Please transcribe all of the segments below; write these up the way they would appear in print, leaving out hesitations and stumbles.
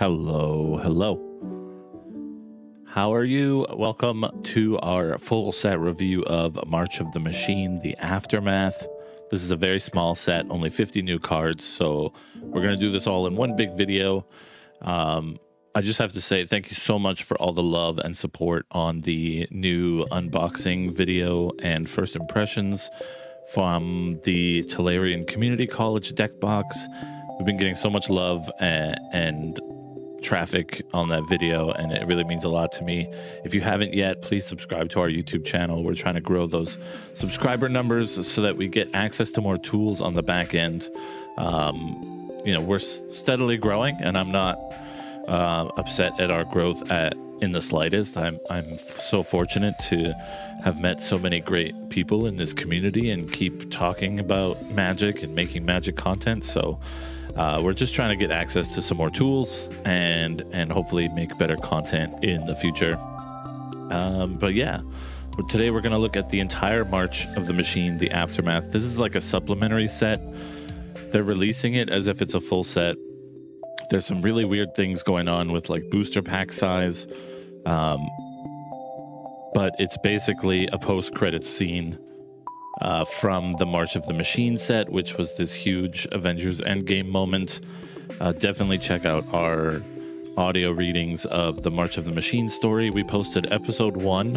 Hello. How are you? Welcome to our full set review of March of the Machine: The Aftermath. This is a very small set, only 50 new cards, so we're going to do this all in one big video. I just have to say thank you so much for all the love and support on the new unboxing video and first impressions from the Tolarian Community College deck box. We've been getting so much love and traffic on that video, and it really means a lot to me. If you haven't yet, please subscribe to our YouTube channel. We're trying to grow those subscriber numbers so that we get access to more tools on the back end. You know, we're steadily growing, and I'm not upset at our growth in the slightest. I'm so fortunate to have met so many great people in this community and keep talking about Magic and making Magic content. So we're just trying to get access to some more tools and hopefully make better content in the future. But yeah, today we're going to look at the entire March of the Machine, The Aftermath. This is like a supplementary set. They're releasing it as if it's a full set. There's some really weird things going on with like booster pack size. But it's basically a post-credits scene from the March of the Machine set, which was this huge Avengers Endgame moment. Definitely check out our audio readings of the March of the Machine story. We posted episode 1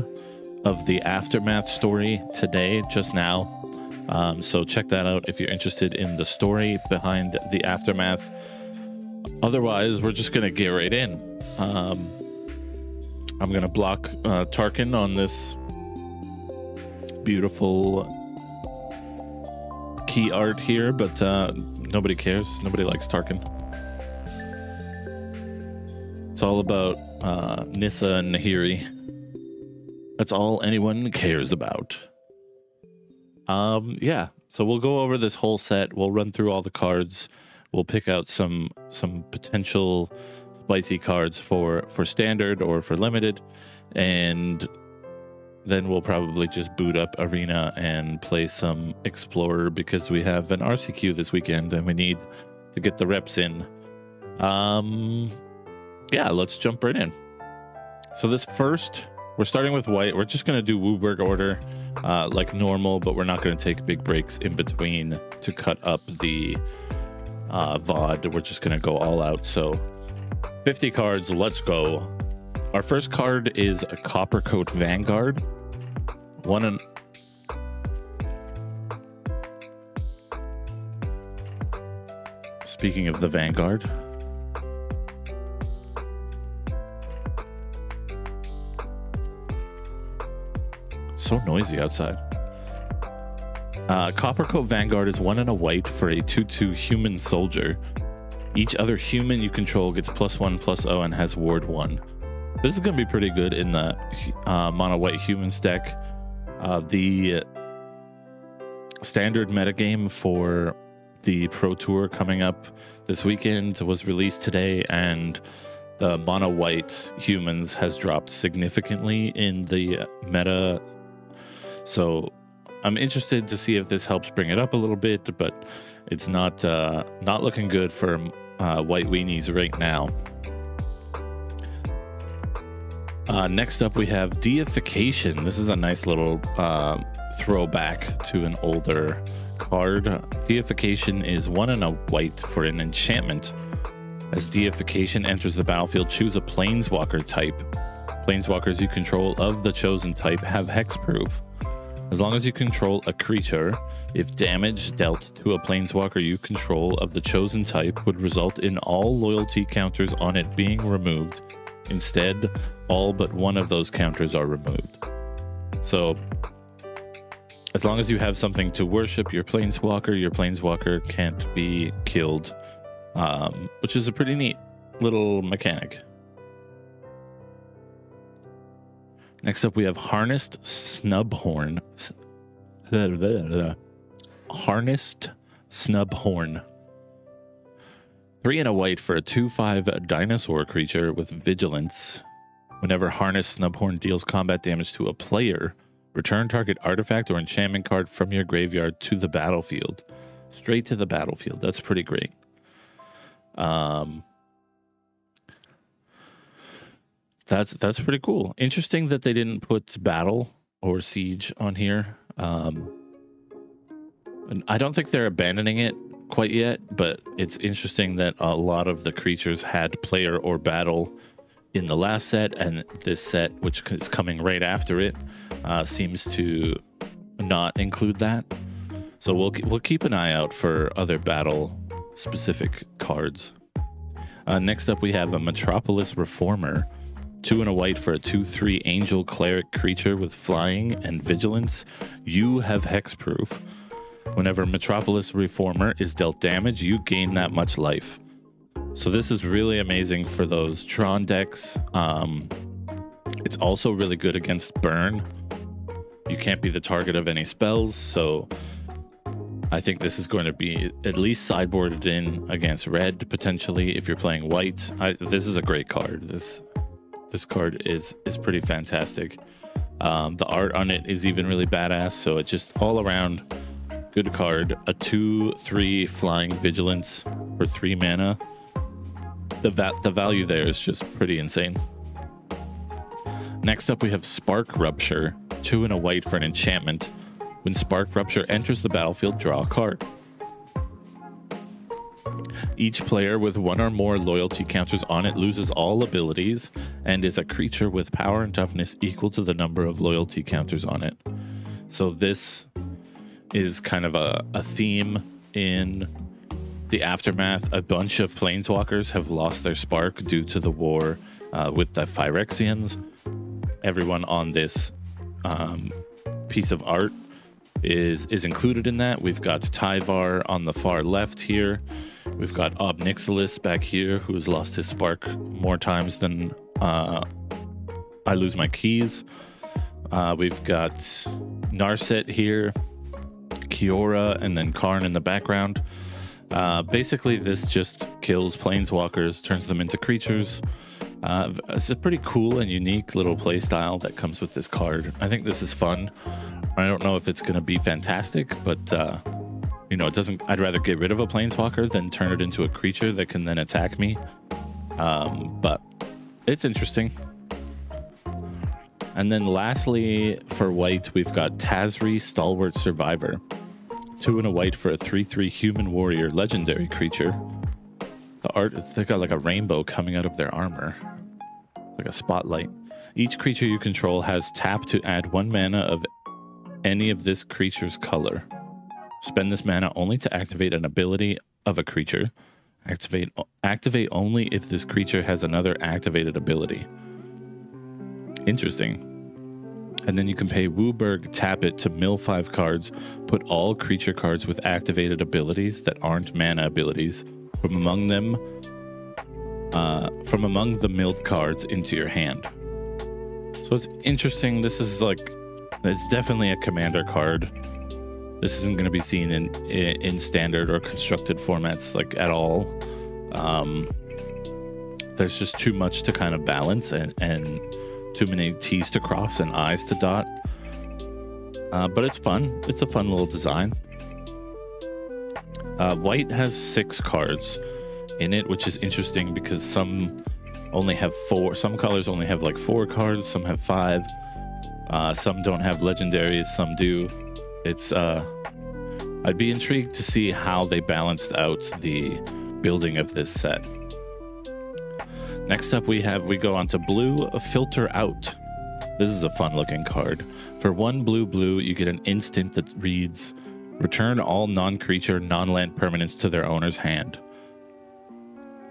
of the Aftermath story today, just now. So check that out if you're interested in the story behind the Aftermath. Otherwise, we're just going to get right in. I'm going to block Tarkin on this beautiful key art here, but nobody cares. Nobody likes Tarkin. It's all about Nissa and Nahiri. That's all anyone cares about. Yeah, so we'll go over this whole set. We'll run through all the cards. We'll pick out some potential spicy cards for standard or for limited, and then we'll probably just boot up Arena and play some Explorer because we have an RCQ this weekend and we need to get the reps in. Yeah, let's jump right in. So this first, we're starting with white. We're just going to do Wooburg order like normal, but we're not going to take big breaks in between to cut up the VOD. We're just going to go all out. So 50 cards, let's go. Our first card is a Coppercoat Vanguard. Speaking of the Vanguard, it's so noisy outside. Coppercoat Vanguard is 1 and a white for a 2/2 human soldier. Each other human you control gets +1/+0 and has Ward 1. This is going to be pretty good in the mono white humans deck. The standard metagame for the Pro Tour coming up this weekend was released today, and the mono white humans has dropped significantly in the meta. So I'm interested to see if this helps bring it up a little bit, but it's not looking good for white weenies right now. Next up, we have Deification. This is a nice little throwback to an older card. Deification is 1 and a white for an enchantment. As Deification enters the battlefield, choose a Planeswalker type. Planeswalkers you control of the chosen type have hexproof. As long as you control a creature, if damage dealt to a planeswalker you control of the chosen type would result in all loyalty counters on it being removed. Instead, all but one of those counters are removed. So, as long as you have something to worship your planeswalker can't be killed, which is a pretty neat little mechanic. Next up, we have Harnessed Snubhorn. Harnessed Snubhorn. 3 and a white for a 2/5 dinosaur creature with vigilance. Whenever Harnessed Snubhorn deals combat damage to a player, return target artifact or enchantment card from your graveyard to the battlefield. Straight to the battlefield. That's pretty great. That's pretty cool. Interesting that they didn't put battle or siege on here. And I don't think they're abandoning it quite yet, but it's interesting that a lot of the creatures had player or battle in the last set, and this set, which is coming right after it, seems to not include that. So we'll keep an eye out for other battle specific cards. Next up, we have a Metropolis Reformer. 2 and a white for a 2/3 angel cleric creature with flying and vigilance. You have hexproof. Whenever Metropolis Reformer is dealt damage, you gain that much life. So this is really amazing for those Tron decks. It's also really good against burn. You can't be the target of any spells, so I think this is going to be at least sideboarded in against red, potentially, if you're playing white. This is a great card. This card is pretty fantastic. The art on it is even really badass, so it's just all around good card. A 2/3 flying vigilance for 3 mana. The value there is just pretty insane. Next up, we have Spark Rupture. 2 and a white for an enchantment. When Spark Rupture enters the battlefield, draw a card. Each player with 1 or more loyalty counters on it loses all abilities and is a creature with power and toughness equal to the number of loyalty counters on it. So this is kind of a theme in the Aftermath. A bunch of planeswalkers have lost their spark due to the war with the Phyrexians. Everyone on this piece of art is included in that. We've got Tyvar on the far left here. We've got Obnixilis back here, who's lost his spark more times than I lose my keys. We've got Narset here, Kiora, and then Karn in the background. Basically, this just kills planeswalkers, turns them into creatures. It's a pretty cool and unique little play style that comes with this card. I think this is fun. I don't know if it's going to be fantastic, but you know, it doesn't. I'd rather get rid of a planeswalker than turn it into a creature that can then attack me. But it's interesting. And then lastly, for white, we've got Tazri, Stalwart Survivor. 2 and a white for a 3/3 human warrior legendary creature. The art, they've got like a rainbow coming out of their armor, like a spotlight. Each creature you control has tap to add 1 mana of any of this creature's color. Spend this mana only to activate an ability of a creature. Activate only if this creature has another activated ability. Interesting. And then you can pay Wooburg, tap it to mill 5 cards, put all creature cards with activated abilities that aren't mana abilities from among them, from among the milled cards into your hand. So it's interesting. This is like, it's definitely a commander card. This isn't going to be seen in standard or constructed formats like at all. There's just too much to kind of balance and too many T's to cross and I's to dot. But it's fun. It's a fun little design. White has 6 cards in it, which is interesting because some only have 4. Some colors only have like 4 cards. Some have 5. Some don't have legendaries. Some do. It's I'd be intrigued to see how they balanced out the building of this set. Next up, we go on to blue, Filter Out. This is a fun looking card. For 1 blue, you get an instant that reads, return all non-creature, non-land permanents to their owner's hand.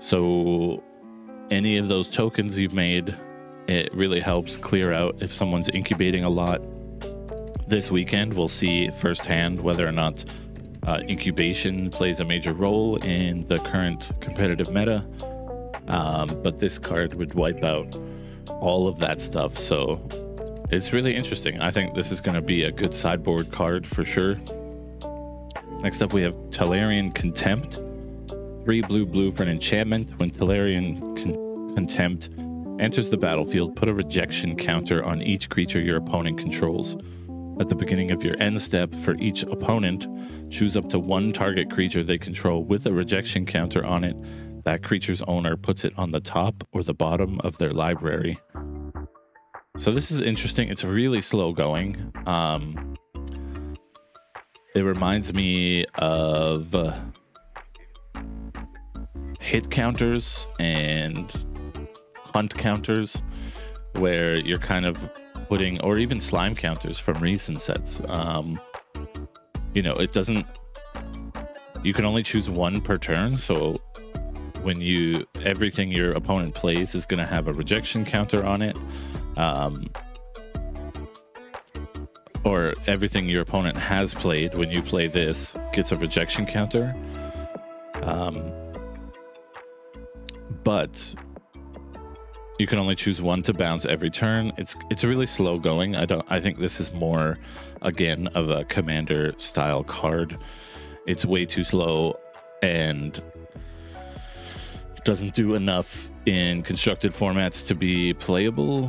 So any of those tokens you've made, it really helps clear out if someone's incubating a lot. This weekend, we'll see firsthand whether or not incubation plays a major role in the current competitive meta. But this card would wipe out all of that stuff. So it's really interesting. I think this is going to be a good sideboard card for sure. Next up, we have Tolarian Contempt. 3 blue for an enchantment. When Tolarian Contempt enters the battlefield, put a rejection counter on each creature your opponent controls. At the beginning of your end step, for each opponent, choose up to 1 target creature they control with a rejection counter on it. That creature's owner puts it on the top or the bottom of their library. So this is interesting. It's really slow going. It reminds me of hit counters and hunt counters, where you're kind of putting, or even slime counters from recent sets. You know, it doesn't, you can only choose one per turn. So when you, everything your opponent plays is going to have a rejection counter on it. Or everything your opponent has played when you play this gets a rejection counter. But you can only choose one to bounce every turn. It's really slow going. I think this is more, again, of a commander style card. It's way too slow and doesn't do enough in constructed formats to be playable.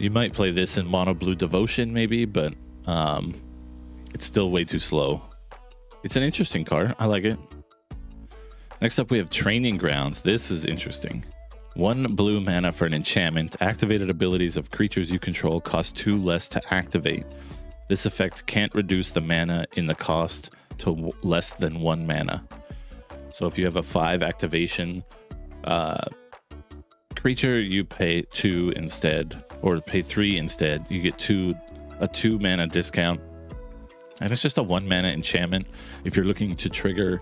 You might play this in mono blue devotion maybe, but it's still way too slow. It's an interesting card. I like it. Next up, we have Training Grounds. This is interesting. 1 blue mana for an enchantment. Activated abilities of creatures you control cost 2 less to activate. This effect can't reduce the mana in the cost to less than 1 mana. So if you have a 5 activation creature, you pay 2 instead, or pay 3 instead. You get a 2 mana discount, and it's just a 1 mana enchantment. If you're looking to trigger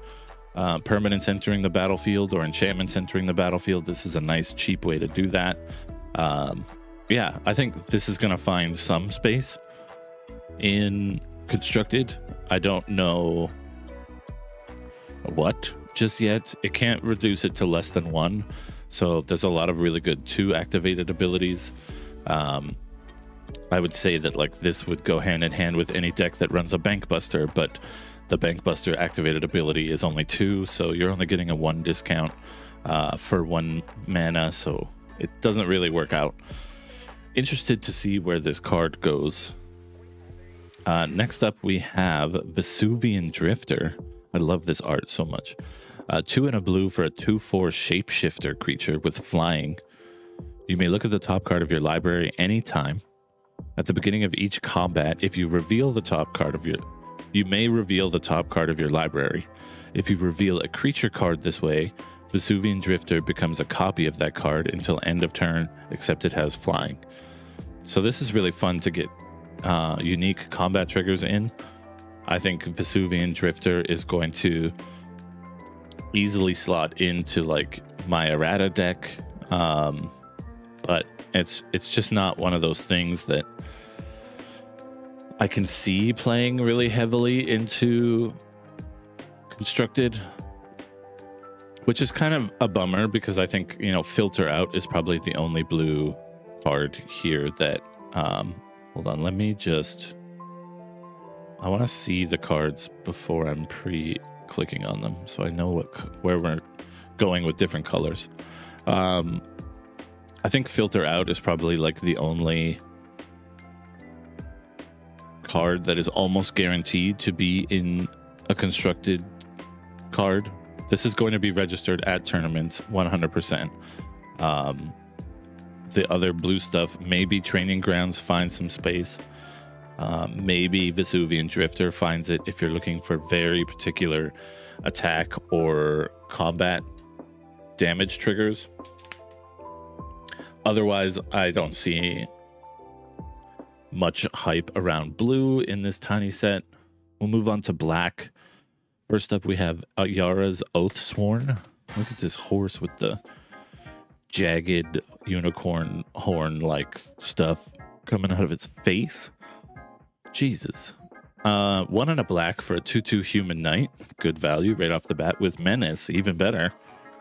permanents entering the battlefield or enchantments entering the battlefield, this is a nice cheap way to do that. Yeah, I think this is gonna find some space in constructed. I don't know what just yet. It can't reduce it to less than 1, so there's a lot of really good 2 activated abilities. I would say that like this would go hand in hand with any deck that runs a Bankbuster, but the Bankbuster activated ability is only 2, so you're only getting a 1 discount for 1 mana, so it doesn't really work out. Interested to see where this card goes. Next up, we have Vesuvian Drifter. I love this art so much. 2 and a blue for a 2/4 shapeshifter creature with flying. You may look at the top card of your library anytime. At the beginning of each combat, if you reveal the top card of your... You may reveal the top card of your library. If you reveal a creature card this way, Vesuvian Drifter becomes a copy of that card until end of turn, except it has flying. So this is really fun to get unique combat triggers in. I think Vesuvian Drifter is going to easily slot into like my errata deck, but it's just not one of those things that I can see playing really heavily into constructed, which is kind of a bummer because I think, you know, Filter Out is probably the only blue card here that, hold on, let me just, I want to see the cards before I'm pre-clicking on them so I know where we're going with different colors. I think Filter Out is probably like the only card that is almost guaranteed to be in a constructed card. This is going to be registered at tournaments 100%. The other blue stuff, maybe Training Grounds finds some space. Maybe Vesuvian Drifter finds it if you're looking for very particular attack or combat damage triggers. Otherwise, I don't see much hype around blue in this tiny set. We'll move on to black. First up, we have Yara's Oathsworn. Look at this horse with the jagged unicorn horn like stuff coming out of its face. Jesus. 1 and a black for a 2/2 human knight. Good value right off the bat with menace. Even better.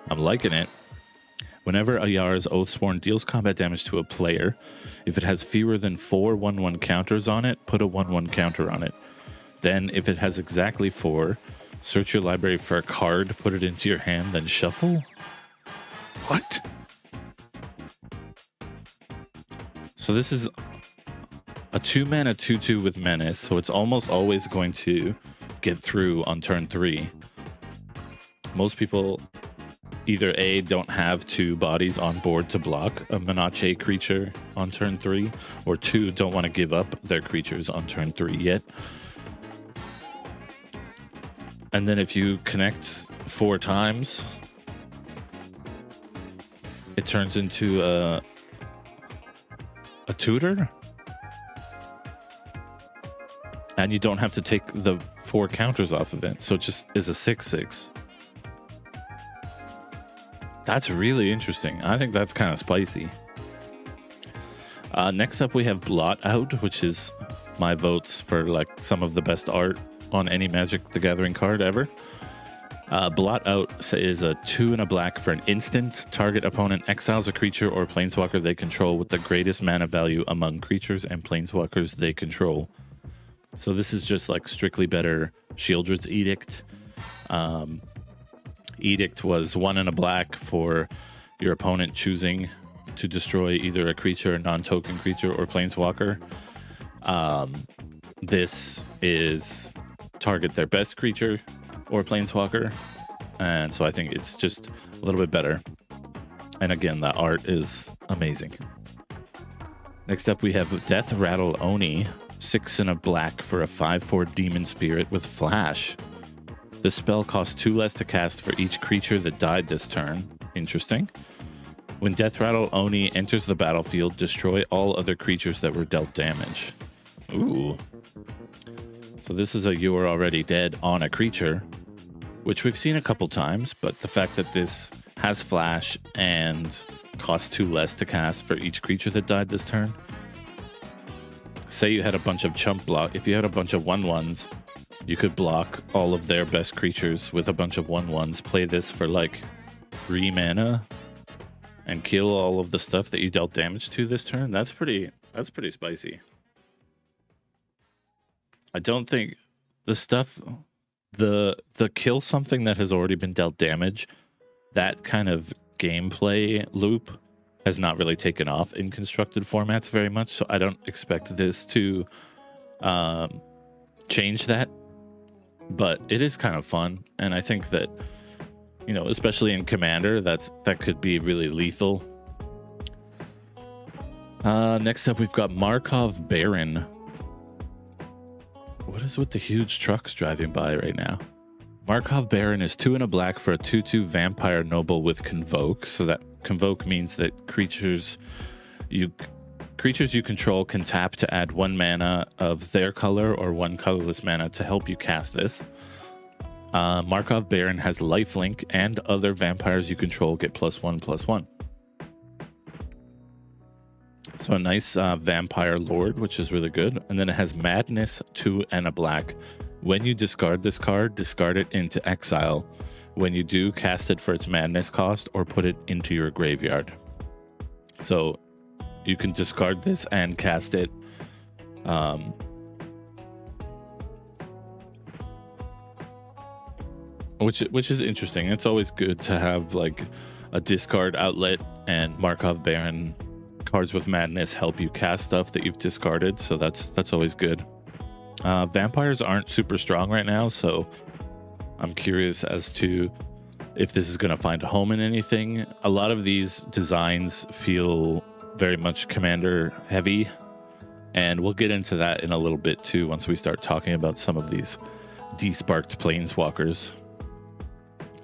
I'm liking it. Whenever Yara's Oathsworn deals combat damage to a player, if it has fewer than 4/1/1 counters on it, put a 1/1 counter on it. Then, if it has exactly 4, search your library for a card, put it into your hand, then shuffle? What? So this is a 2-mana 2/2 with menace, so it's almost always going to get through on turn 3. Most people either A, don't have two bodies on board to block a Menace creature on turn 3, or 2, don't want to give up their creatures on turn 3 yet. And then if you connect 4 times, it turns into a tutor. And you don't have to take the 4 counters off of it. So it just is a 6/6. That's really interesting. I think that's kind of spicy. Next up, we have Blot Out, which is my votes for like some of the best art on any Magic the Gathering card ever. Blot Out is a 2 and a black for an instant. Target opponent exiles a creature or planeswalker they control with the greatest mana value among creatures and planeswalkers they control. So this is just like strictly better Shieldred's Edict. Edict was 1 and a black for your opponent choosing to destroy either a creature, non-token creature, or planeswalker. This is target their best creature or planeswalker, and so I think it's just a little bit better. And again, the art is amazing. Next up, we have Death Rattle Oni, 6 and a black for a 5/4 demon spirit with flash. The spell costs 2 less to cast for each creature that died this turn. Interesting. When Death Rattle Oni enters the battlefield, destroy all other creatures that were dealt damage. Ooh. So this is a You Are Already Dead on a creature, which we've seen a couple times, but the fact that this has flash and costs 2 less to cast for each creature that died this turn. Say you had a bunch of chump block. If you had a bunch of 1/1s, you could block all of their best creatures with a bunch of 1/1s. Play this for like 3 mana and kill all of the stuff that you dealt damage to this turn. That's pretty spicy. I don't think the stuff, the kill something that has already been dealt damage, that kind of gameplay loop has not really taken off in constructed formats very much. So I don't expect this to change that, but it is kind of fun. And I think that, you know, especially in Commander, that could be really lethal. Next up, we've got Markov Baron. What is with the huge trucks driving by right now? Markov Baron is 2 and a black for a 2/2 vampire noble with Convoke. So that Convoke means that creatures you control can tap to add 1 mana of their color or 1 colorless mana to help you cast this. Markov Baron has lifelink, and other vampires you control get +1/+1. So a nice vampire lord, which is really good. And then it has Madness, 2 and a black. When you discard this card, discard it into exile. When you do, cast it for its madness cost or put it into your graveyard. So you can discard this and cast it. Which is interesting. It's always good to have like a discard outlet, and Markov Baron cards with madness help you cast stuff that you've discarded. So that's always good. Vampires aren't super strong right now, so I'm curious as to if this is going to find a home in anything. A lot of these designs feel very much Commander heavy, and we'll get into that in a little bit too once we start talking about some of these desparked planeswalkers.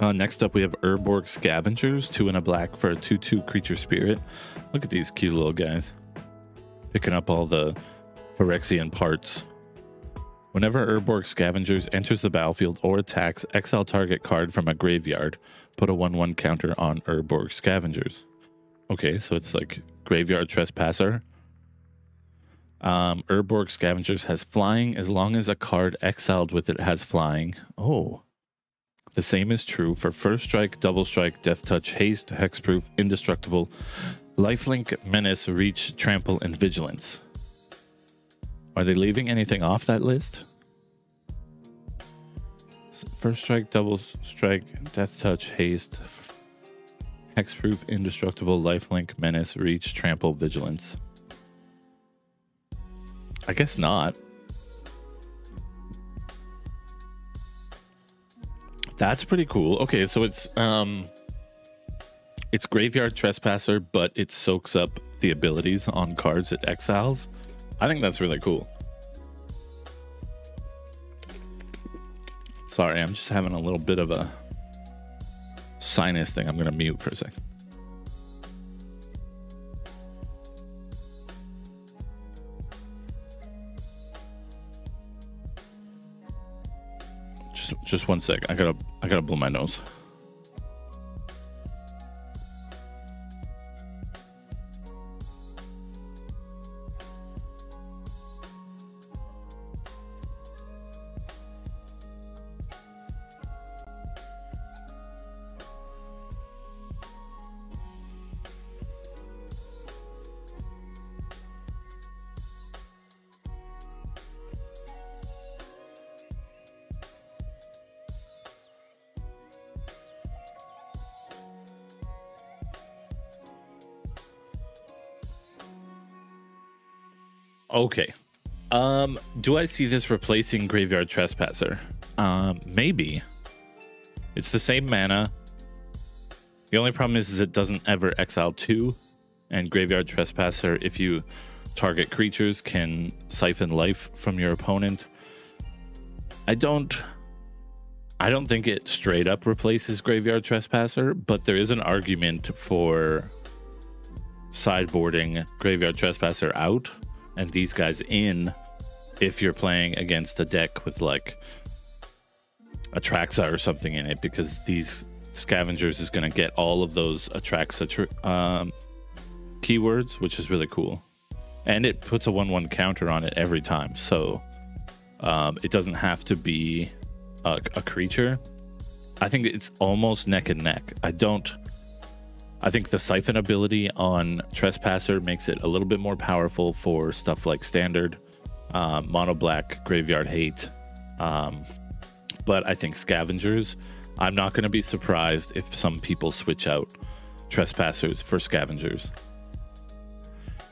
Next up, we have Urborg Scavengers, 2 and a black for a 2/2 creature spirit. Look at these cute little guys picking up all the Phyrexian parts. Whenever Urborg Scavengers enters the battlefield or attacks, exile target card from a graveyard. Put a 1/1 counter on Urborg Scavengers. Okay, so it's like Graveyard Trespasser. Urborg Scavengers has flying as long as a card exiled with it has flying. Oh. The same is true for First Strike, Double Strike, Death Touch, Haste, Hexproof, Indestructible, Lifelink, Menace, Reach, Trample, and Vigilance. Are they leaving anything off that list? First Strike, Double Strike, Death Touch, Haste, Hexproof, Indestructible, Lifelink, Menace, Reach, Trample, Vigilance. I guess not. That's pretty cool. Okay, so it's It's Graveyard Trespasser, but it soaks up the abilities on cards it exiles. I think that's really cool. Sorry, I'm just having a little bit of a sinus thing. I'm gonna mute for a second. Just one sec. I gotta blow my nose. Okay, do I see this replacing Graveyard Trespasser? Maybe. It's the same mana. The only problem is it doesn't ever exile 2, and Graveyard Trespasser, if you target creatures, can siphon life from your opponent. I don't think it straight up replaces Graveyard Trespasser, but there is an argument for sideboarding Graveyard Trespasser out and these guys in, if you're playing against a deck with like Atraxa or something in it, because these Scavengers is going to get all of those Atraxa keywords, which is really cool. And it puts a 1/1 counter on it every time, so it doesn't have to be a creature. I think it's almost neck and neck. I think the siphon ability on Trespasser makes it a little bit more powerful for stuff like standard, mono black, graveyard hate. But I think Scavengers, I'm not going to be surprised if some people switch out Trespassers for Scavengers.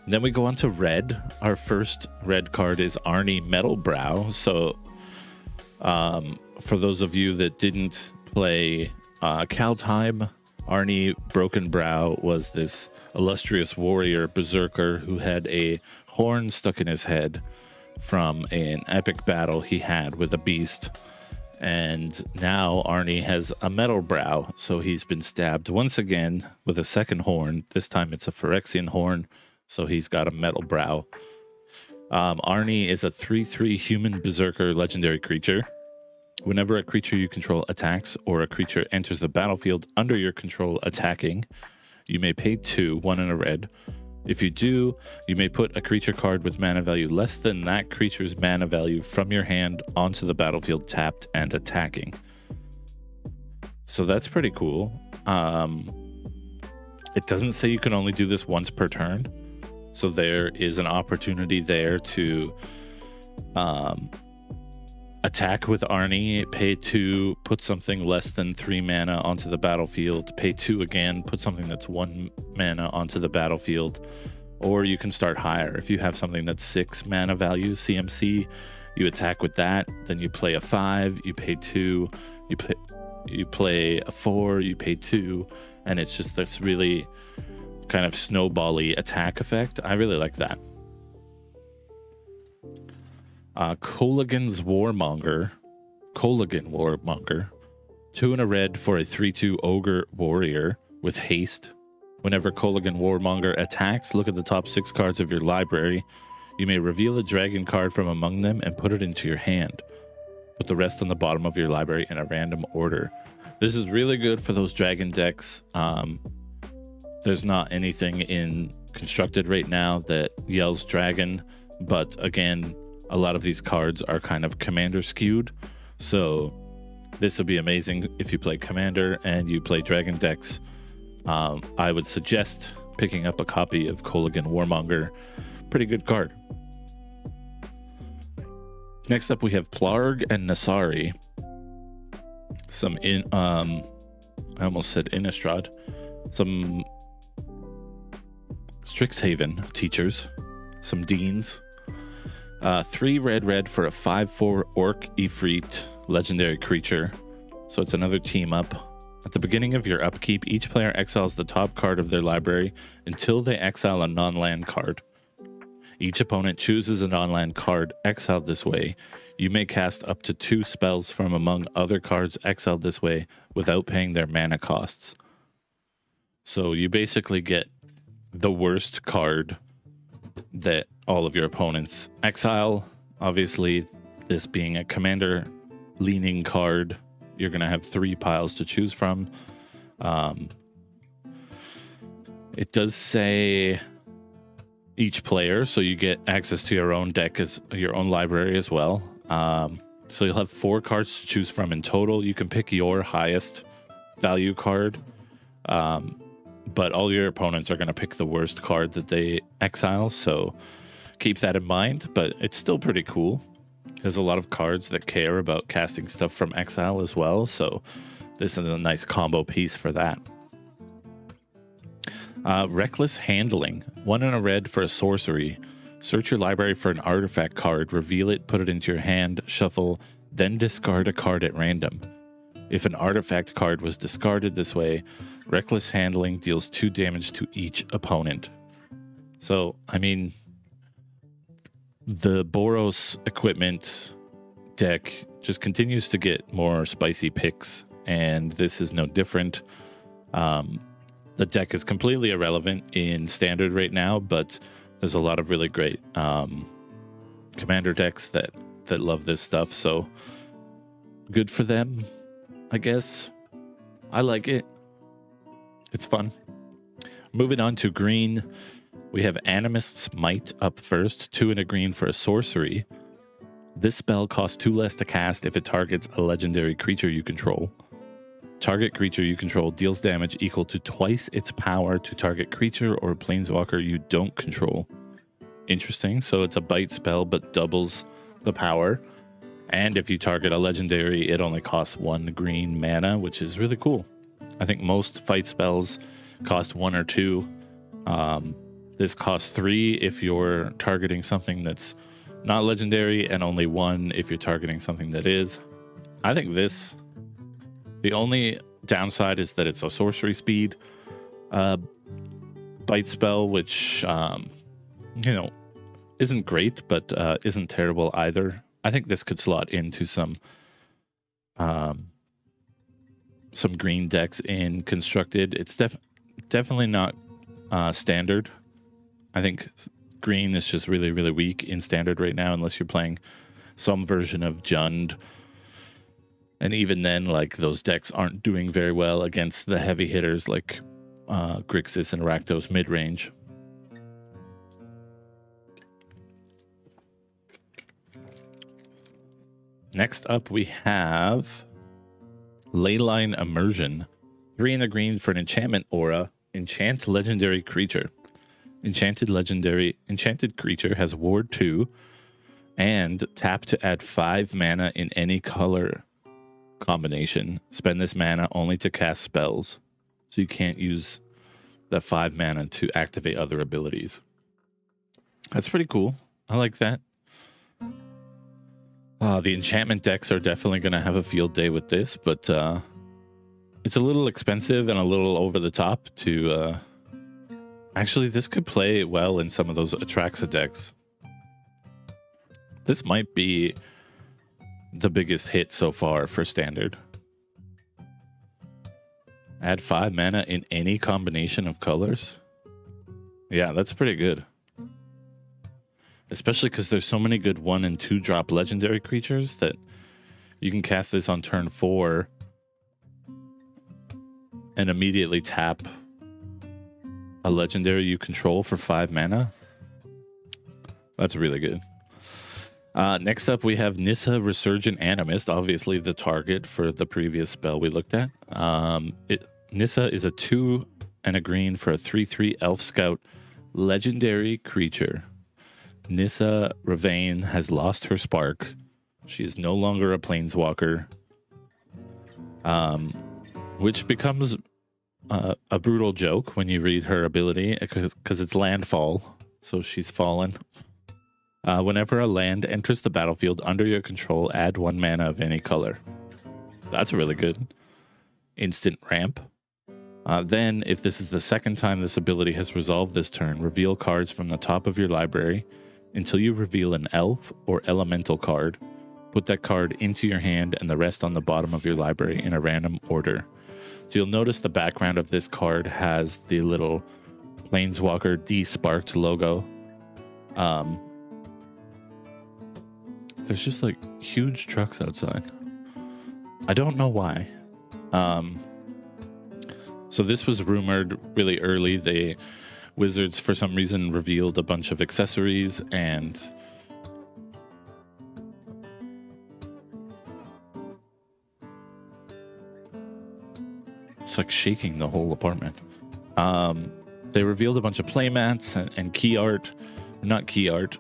And then we go on to red. Our first red card is Arni Metalbrow. So for those of you that didn't play Kaldheim, Arni Broken Brow was this illustrious warrior berserker who had a horn stuck in his head from an epic battle he had with a beast. And now Arni has a metal brow, so he's been stabbed once again with a second horn. This time it's a Phyrexian horn, so he's got a metal brow. Arni is a 3/3 human berserker legendary creature. Whenever a creature you control attacks or a creature enters the battlefield under your control attacking, you may pay 2/1 and a red. If you do, you may put a creature card with mana value less than that creature's mana value from your hand onto the battlefield tapped and attacking. So that's pretty cool. It doesn't say you can only do this once per turn, so there is an opportunity there to attack with Arni, pay 2, put something less than 3 mana onto the battlefield, pay 2 again, put something that's 1 mana onto the battlefield, or you can start higher. If you have something that's 6 mana value, CMC, you attack with that, then you play a 5, you pay 2, you play a 4, you pay 2, and it's just this really kind of snowball-y attack effect. I really like that. Kolaghan Warmonger, 2 and a red for a 3/2 ogre warrior with haste. Whenever Kolaghan Warmonger attacks, look at the top 6 cards of your library. You may reveal a dragon card from among them and put it into your hand. Put the rest on the bottom of your library in a random order. This is really good for those dragon decks. There's not anything in Constructed right now that yells dragon, but again, a lot of these cards are kind of commander skewed, so this would be amazing if you play commander and you play dragon decks. I would suggest picking up a copy of Kolaghan Warmonger. Pretty good card. Next up we have Plarg and Nasari. I almost said Innistrad. Some Strixhaven teachers, some deans. 3 red for a 5/4 orc Ifrit legendary creature. So it's another team up. At the beginning of your upkeep, each player exiles the top card of their library until they exile a non-land card. Each opponent chooses a non-land card exiled this way. You may cast up to 2 spells from among other cards exiled this way without paying their mana costs. So you basically get the worst card that all of your opponents exile. Obviously, this being a commander-leaning card, you're going to have 3 piles to choose from. It does say each player, so you get access to your own deck, as your own library as well. So you'll have 4 cards to choose from in total. You can pick your highest value card, but all your opponents are going to pick the worst card that they exile, so keep that in mind. But it's still pretty cool. There's a lot of cards that care about casting stuff from exile as well, so this is a nice combo piece for that. Reckless Handling. 1 and a red for a sorcery. Search your library for an artifact card, reveal it, put it into your hand, shuffle, then discard a card at random. If an artifact card was discarded this way, Reckless Handling deals 2 damage to each opponent. So, I mean, the Boros equipment deck just continues to get more spicy picks, and this is no different. The deck is completely irrelevant in standard right now, but there's a lot of really great commander decks that love this stuff, so good for them, I guess. I like it. It's fun. Moving on to green, we have Animist Smite up first. 2 and a green for a sorcery. This spell costs 2 less to cast if it targets a legendary creature you control. Target creature you control deals damage equal to 2x its power to target creature or planeswalker you don't control. Interesting. So it's a bite spell, but doubles the power. And if you target a legendary, it only costs 1 green mana, which is really cool. I think most fight spells cost 1 or 2. This costs 3 if you're targeting something that's not legendary, and only 1 if you're targeting something that is. I think this... The only downside is that it's a sorcery speed bite spell, which, you know, isn't great, but isn't terrible either. I think this could slot into some green decks in Constructed. It's definitely not standard. I think green is just really, really weak in standard right now, unless you're playing some version of Jund. And even then, like, those decks aren't doing very well against the heavy hitters like Grixis and Rakdos mid-range. Next up, we have Leyline Immersion. 3 and a green for an enchantment aura. Enchant legendary creature. Enchanted creature has ward 2 and tap to add 5 mana in any color combination. Spend this mana only to cast spells, so you can't use the 5 mana to activate other abilities. That's pretty cool. I like that. The enchantment decks are definitely going to have a field day with this, but it's a little expensive and a little over the top to actually, this could play well in some of those Atraxa decks. This might be the biggest hit so far for standard. Add 5 mana in any combination of colors. Yeah, that's pretty good. Especially because there's so many good 1- and 2-drop legendary creatures that you can cast this on turn 4 and immediately tap a legendary you control for 5 mana. That's really good. Next up, we have Nissa Resurgent Animist, obviously the target for the previous spell we looked at. Nissa is a 2 and a green for a 3/3 elf scout legendary creature. Nissa Ravain has lost her spark. She is no longer a planeswalker, which becomes a brutal joke when you read her ability, because it's landfall, so she's fallen. Whenever a land enters the battlefield under your control, add 1 mana of any color. That's really good. instant ramp. Then, if this is the second time this ability has resolved this turn, reveal cards from the top of your library until you reveal an elf or elemental card. Put that card into your hand and the rest on the bottom of your library in a random order. So you'll notice the background of this card has the little Planeswalker D-Sparked logo. There's just like huge trucks outside. I don't know why. So this was rumored really early. The Wizards, for some reason, revealed a bunch of accessories and it's like shaking the whole apartment. They revealed a bunch of playmats and key art, not key art,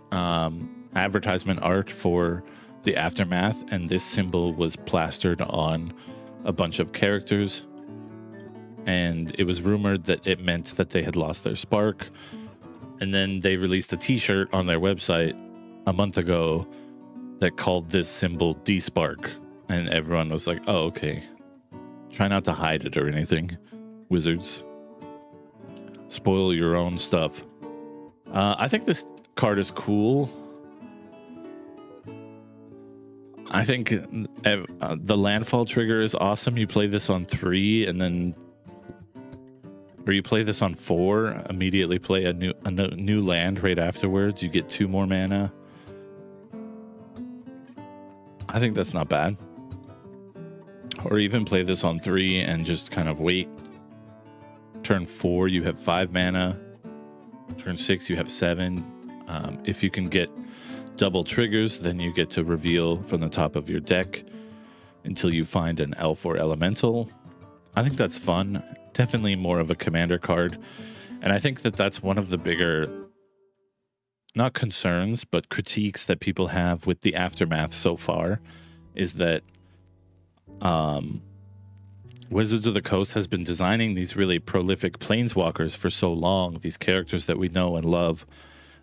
advertisement art for the Aftermath, and this symbol was plastered on a bunch of characters. And it was rumored that it meant that they had lost their spark. And then they released a t-shirt on their website a month ago that called this symbol D-Spark. And everyone was like, oh, okay. Try not to hide it or anything, Wizards. Spoil your own stuff. I think this card is cool. I think the landfall trigger is awesome. You play this on 3 and then... or you play this on 4, immediately play a new land right afterwards. You get 2 more mana. I think that's not bad. Or even play this on 3 and just kind of wait. Turn 4, you have 5 mana. Turn 6, you have 7. If you can get double triggers, then you get to reveal from the top of your deck until you find an elf or elemental. I think that's fun. Definitely more of a commander card, and I think that that's one of the bigger, not concerns, but critiques that people have with the Aftermath so far, is that Wizards of the Coast has been designing these really prolific planeswalkers for so long, these characters that we know and love,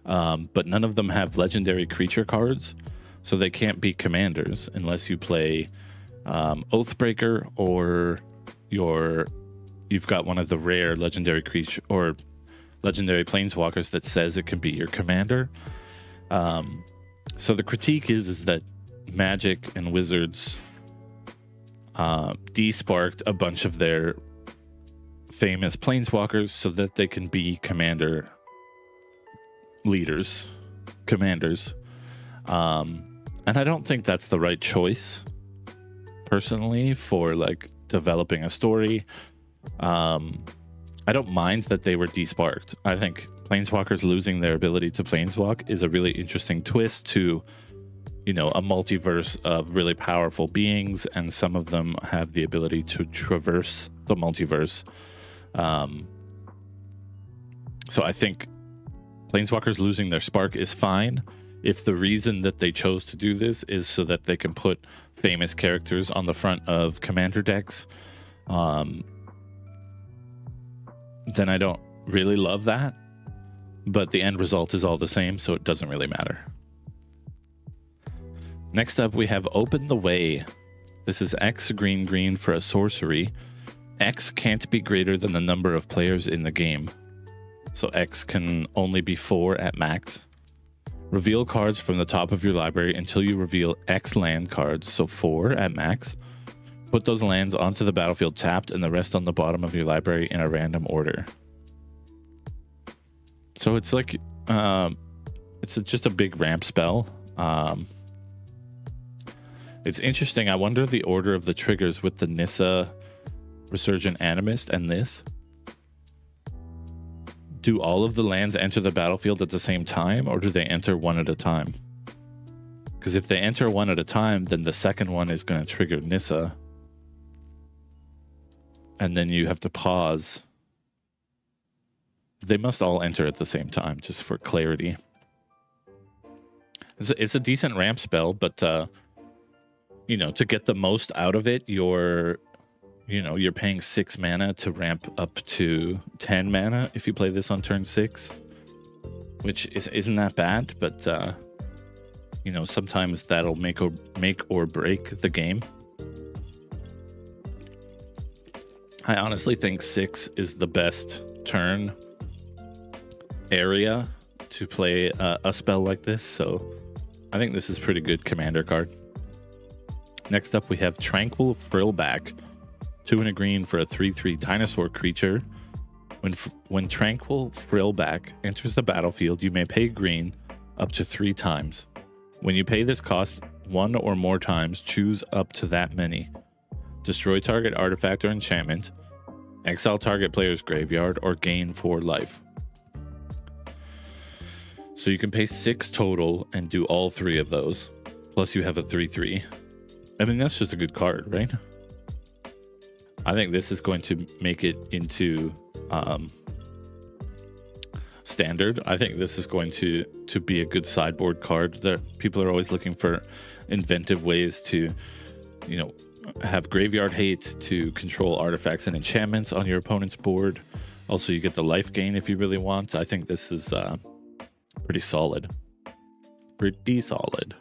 but none of them have legendary creature cards, so they can't be commanders unless you play Oathbreaker or you've got one of the rare legendary creature or legendary planeswalkers that says it can be your commander. So the critique is that Magic and Wizards desparked a bunch of their famous planeswalkers so that they can be commander leaders, commanders. And I don't think that's the right choice, personally, for like developing a story. I don't mind that they were desparked. I think planeswalkers losing their ability to planeswalk is a really interesting twist to, you know, a multiverse of really powerful beings, and some of them have the ability to traverse the multiverse. So I think planeswalkers losing their spark is fine if the reason that they chose to do this is so that they can put famous characters on the front of commander decks. Then I don't really love that, but the end result is all the same, so it doesn't really matter. Next up, we have Open the Way. This is X green green for a sorcery. X can't be greater than the number of players in the game, so X can only be 4 at max. Reveal cards from the top of your library until you reveal X land cards, so 4 at max. Put those lands onto the battlefield tapped and the rest on the bottom of your library in a random order. So it's like, it's just a big ramp spell. It's interesting. I wonder the order of the triggers with the Nissa, Resurgent Animist, and this. Do all of the lands enter the battlefield at the same time, or do they enter one at a time? Because if they enter one at a time, then the second one is going to trigger Nissa. And then you have to pause. They must all enter at the same time, just for clarity. It's a decent ramp spell, but you know, to get the most out of it, you're paying 6 mana to ramp up to 10 mana if you play this on turn 6, which isn't that bad, but you know, sometimes that'll make or break the game. I honestly think 6 is the best turn area to play a spell like this, so I think this is pretty good commander card. Next up, we have Tranquil Frillback. 2 and a green for a 3/3 dinosaur creature. When Tranquil Frillback enters the battlefield, you may pay green up to 3 times. When you pay this cost 1 or more times, choose up to that many. Destroy target artifact or enchantment. Exile target player's graveyard or gain 4 life. So you can pay 6 total and do all 3 of those. Plus you have a 3/3. I mean, that's just a good card, right? I think this is going to make it into standard. I think this is going to be a good sideboard card. That people are always looking for inventive ways to, you know, have graveyard hate to control artifacts and enchantments on your opponent's board. Also, you get the life gain if you really want. I think this is pretty solid. Pretty solid.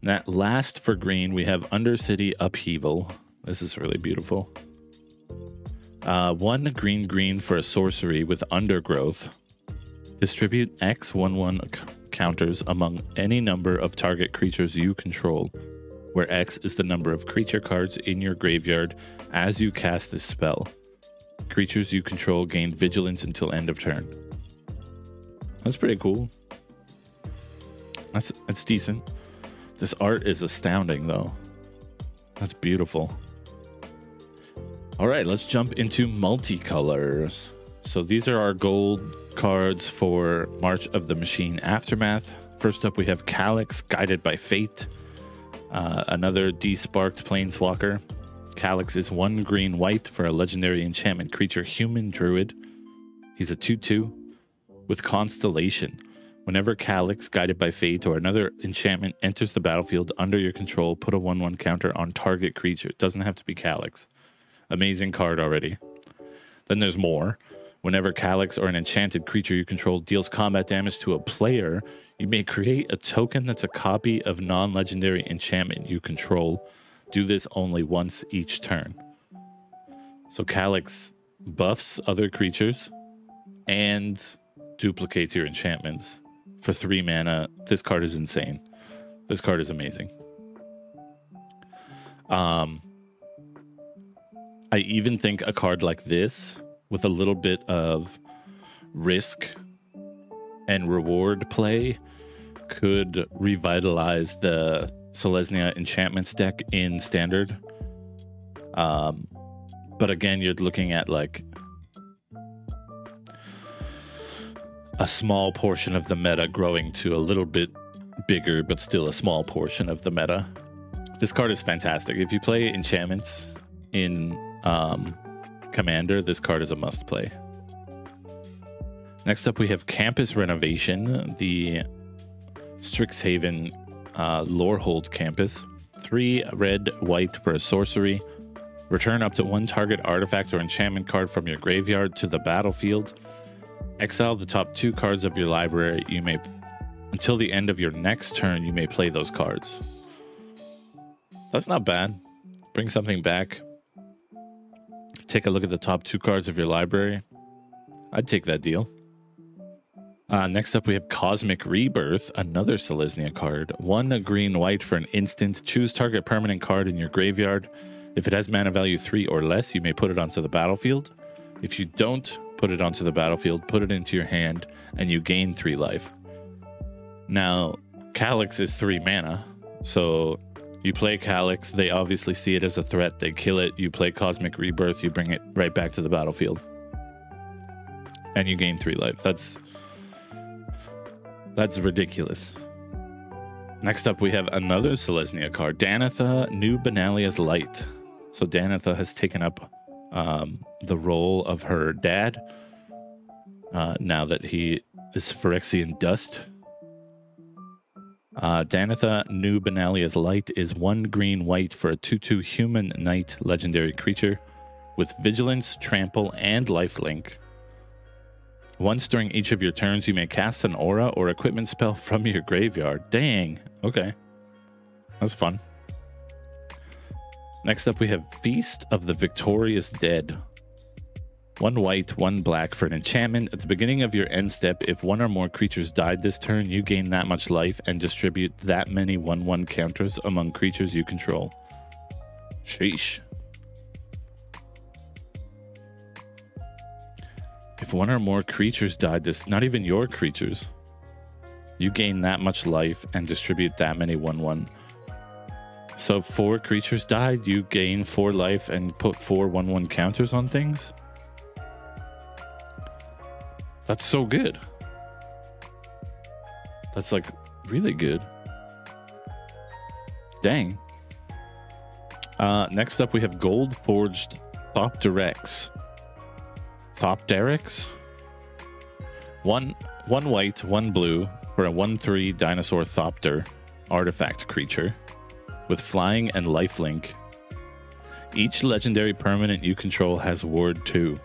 And that last for green, we have Undercity Upheaval. This is really beautiful. 1 green green for a sorcery with Undergrowth. Distribute X/1/1 counters among any number of target creatures you control, where X is the number of creature cards in your graveyard as you cast this spell. Creatures you control gain vigilance until end of turn. That's pretty cool. That's decent. This art is astounding though. That's beautiful. All right, let's jump into multicolors. So these are our gold cards for March of the Machine Aftermath. First up, we have Calix, Guided by Fate. Another desparked planeswalker. Calix is 1 green white for a legendary enchantment creature human druid. He's a 2/2 with Constellation. Whenever Calix, Guided by Fate, or another enchantment enters the battlefield under your control, put a 1/1 counter on target creature. It doesn't have to be Calix. Amazing card already. Then there's more. Whenever Calix or an enchanted creature you control deals combat damage to a player, you may create a token that's a copy of non-legendary enchantment you control. Do this only once each turn. So Calix buffs other creatures and duplicates your enchantments. For 3 mana, this card is insane. This card is amazing. I even think a card like this, with a little bit of risk and reward play, could revitalize the Selesnya enchantments deck in standard. But again, you're looking at like a small portion of the meta growing to a little bit bigger, but still a small portion of the meta. This card is fantastic. If you play enchantments in Commander, this card is a must play. Next up, we have Campus Renovation, the Strixhaven Lorehold campus. 3 red white for a sorcery. Return up to 1 target artifact or enchantment card from your graveyard to the battlefield. Exile the top 2 cards of your library. You may, until the end of your next turn, you may play those cards. That's not bad. Bring something back. Take a look at the top 2 cards of your library. I'd take that deal. Next up, we have Cosmic Rebirth, another Selesnya card. 1 green white for an instant. Choose target permanent card in your graveyard. If it has mana value 3 or less, you may put it onto the battlefield. If you don't put it onto the battlefield, put it into your hand, and you gain 3 life. Now, Calix is 3 mana, so you play Calix, they obviously see it as a threat, they kill it, you play Cosmic Rebirth, you bring it right back to the battlefield. And you gain 3 life. That's ridiculous. Next up, we have another Selesnya card, Danitha, New Benalia's Light. So Danitha has taken up the role of her dad, now that he is Phyrexian Dust. Danitha, New Benalia's Light is 1 green white for a 2/2 human knight legendary creature with vigilance, trample, and lifelink. Once during each of your turns, you may cast an aura or equipment spell from your graveyard. Dang. Okay. That's fun. Next up, we have Feast of the Victorious Dead. 1 white, 1 black for an enchantment. At the beginning of your end step, if one or more creatures died this turn, you gain that much life and distribute that many 1/1 counters among creatures you control. Sheesh. If one or more creatures died this, not even your creatures, you gain that much life and distribute that many 1/1. So if 4 creatures died, you gain 4 life and put 4 1/1 counters on things? That's so good. That's like really good. Dang. Next up, we have Gold Forged Thopterex. Thopterex? 1 white, 1 blue for a 1/3 dinosaur Thopter artifact creature with flying and lifelink. Each legendary permanent you control has Ward 2.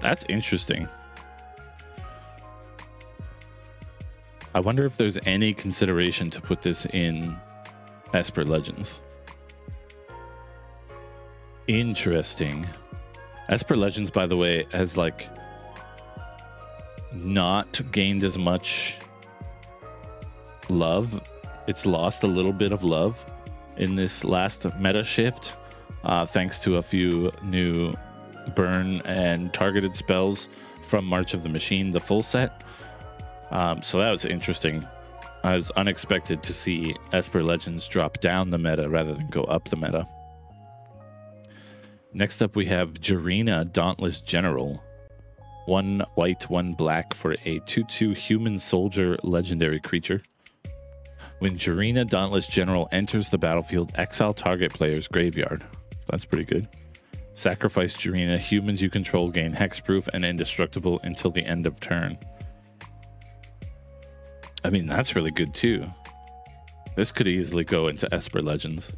That's interesting. I wonder if there's any consideration to put this in Esper Legends. Interesting. Esper Legends, by the way, has like not gained as much love. It's lost a little bit of love in this last meta shift, thanks to a few new burn and targeted spells from March of the Machine, the full set. So that was interesting. I was unexpected to see Esper Legends drop down the meta rather than go up the meta. Next up, we have Jarena, Dauntless General. 1 white, 1 black for a 2/2 human soldier legendary creature. When Jarena, Dauntless General enters the battlefield, exile target player's graveyard. That's pretty good. Sacrifice Jarena. Humans you control gain hexproof and indestructible until the end of turn. I mean, that's really good too. This could easily go into Esper Legends.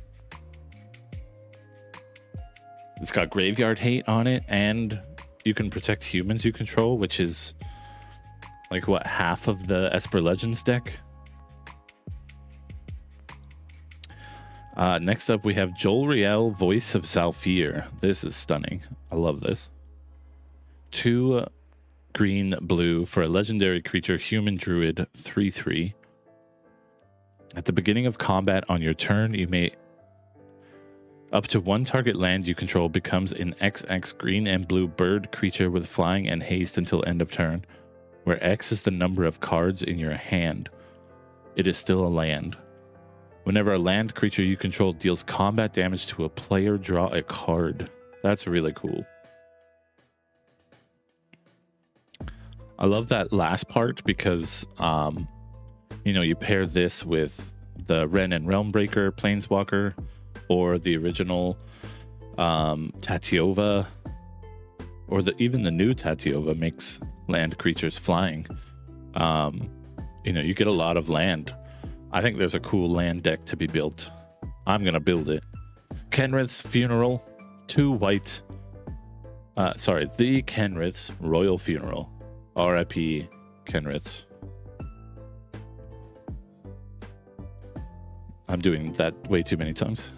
It's got graveyard hate on it, and you can protect humans you control, which is like what, half of the Esper Legends deck? Next up, we have Jolriel, Voice of Salfir. This is stunning. I love this. 2 green blue for a legendary creature, human druid, 3/3. At the beginning of combat on your turn, you may up to 1 target land you control becomes an XX green and blue bird creature with flying and haste until end of turn, where X is the number of cards in your hand. It is still a land. Whenever a land creature you control deals combat damage to a player, draw a card. That's really cool. I love that last part because, you know, you pair this with the Ren and Realmbreaker Planeswalker or the original Tatiova, or even the new Tatiova makes land creatures flying. You know, you get a lot of land. I think there's a cool land deck to be built. I'm going to build it. Kenrith's Funeral, 2 white. Sorry, the Kenrith's Royal Funeral. R.I.P. Kenrith. I'm doing that way too many times.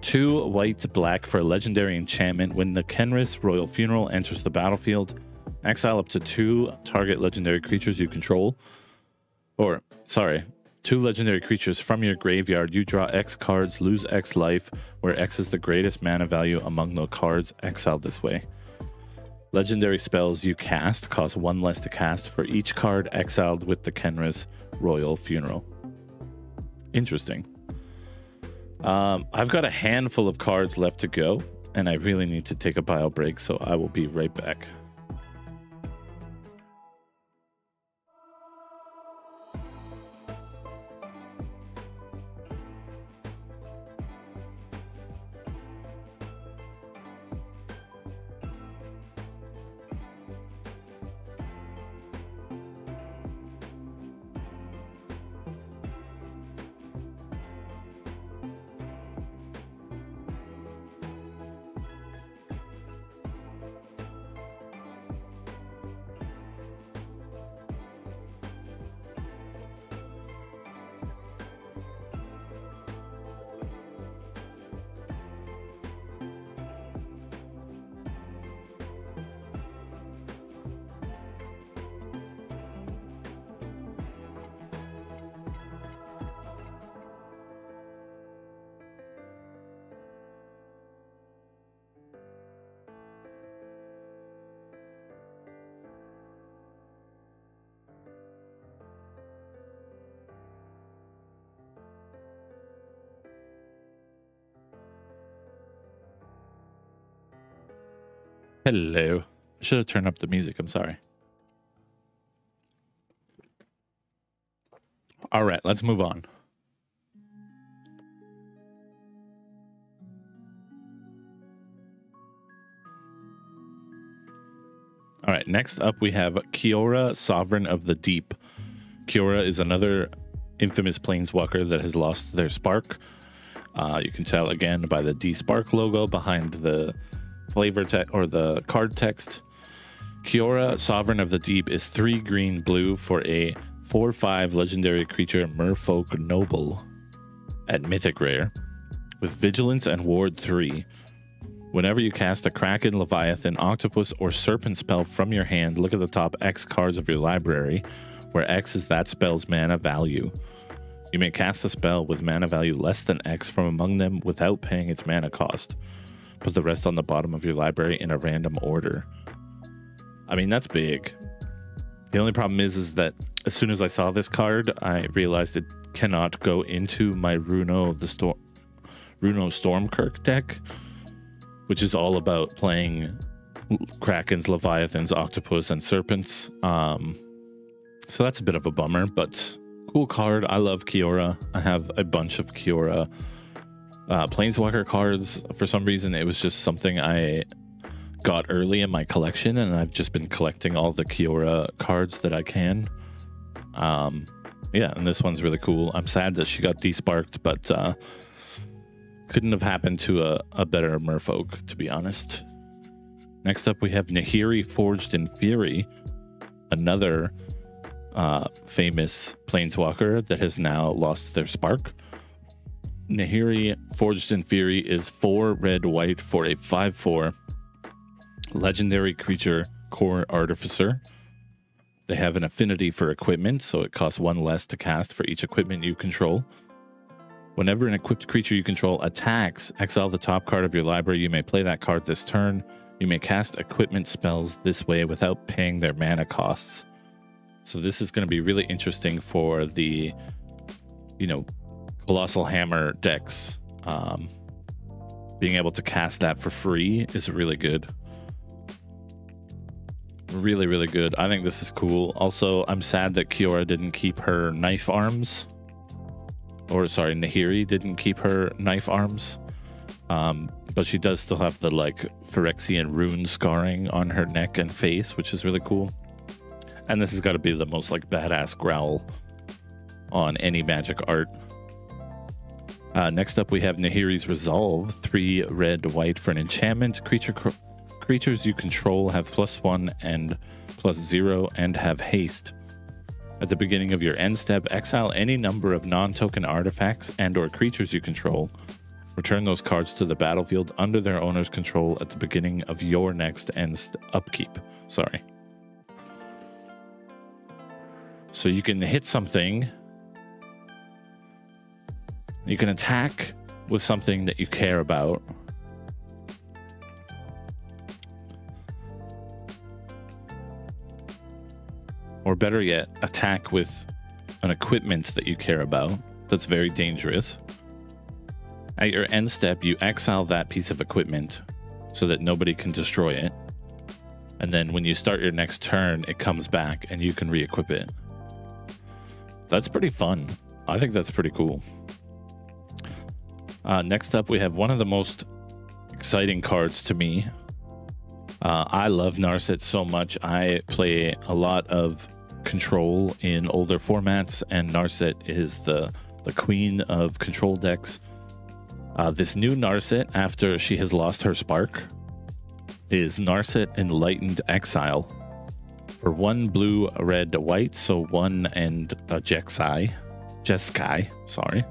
2 white black for a legendary enchantment. When the Kenrith's Royal Funeral enters the battlefield, exile up to 2 target legendary creatures you control. Or, sorry, 2 legendary creatures from your graveyard. You draw X cards, lose X life, where X is the greatest mana value among the cards exiled this way. Legendary spells you cast cost 1 less to cast for each card exiled with the Kenrith's Royal Funeral. Interesting. I've got a handful of cards left to go, and I really need to take a bio break, so I will be right back. Hello. I should have turned up the music. I'm sorry. All right, let's move on. All right, next up we have Kiora, Sovereign of the Deep. Kiora is another infamous planeswalker that has lost their spark. You can tell again by the D-Spark logo behind the flavor text or the card text. Kiora, Sovereign of the Deep, is 3 green blue for a 4/5 legendary creature Merfolk Noble at Mythic Rare with Vigilance and Ward 3. Whenever you cast a Kraken, Leviathan, Octopus, or Serpent spell from your hand, look at the top X cards of your library, where X is that spell's mana value. You may cast a spell with mana value less than X from among them without paying its mana cost. Put the rest on the bottom of your library in a random order. I mean, that's big. The only problem is that as soon as I saw this card, I realized it cannot go into my Runo Stormkirk deck, which is all about playing Krakens, Leviathans, Octopus, and Serpents. So that's a bit of a bummer, but cool card. I love Kiora. I have a bunch of Kiora planeswalker cards. For some reason, it was just something I got early in my collection, and I've just been collecting all the Kiora cards that I can. Yeah, and this one's really cool. I'm sad that she got desparked, but couldn't have happened to a better merfolk, to be honest. Next up, we have Nahiri, Forged in Fury, another famous planeswalker that has now lost their spark. Nahiri, Forged in Fury, is 4 red white for a 5/4 legendary creature Core Artificer. They have an affinity for equipment, so it costs 1 less to cast for each equipment you control. Whenever an equipped creature you control attacks, exile the top card of your library. You may play that card this turn. You may cast equipment spells this way without paying their mana costs. So this is going to be really interesting for the, you know, Colossal Hammer decks. Being able to cast that for free is really good. Really, really good. I think this is cool. Also, I'm sad that Kiora didn't keep her knife arms. Or sorry, Nahiri didn't keep her knife arms, but she does still have the like Phyrexian rune scarring on her neck and face, which is really cool. And this has got to be the most like badass growl on any Magic art. Next up, we have Nahiri's Resolve, 3 red white for an enchantment. Creatures you control have +1 and +0 and have haste. At the beginning of your end step, exile any number of non-token artifacts and or creatures you control. Return those cards to the battlefield under their owner's control at the beginning of your next end upkeep. Sorry. So you can hit something. You can attack with something that you care about. Or better yet, attack with an equipment that you care about that's very dangerous. At your end step, you exile that piece of equipment so that nobody can destroy it. And then when you start your next turn, it comes back and you can re-equip it. That's pretty fun. I think that's pretty cool. Next up, we have one of the most exciting cards to me. I love Narset so much. I play a lot of control in older formats, and Narset is the queen of control decks. This new Narset, after she has lost her spark, is Narset Enlightened Exile for 1 blue red white, so 1 and a Jeskai, sorry.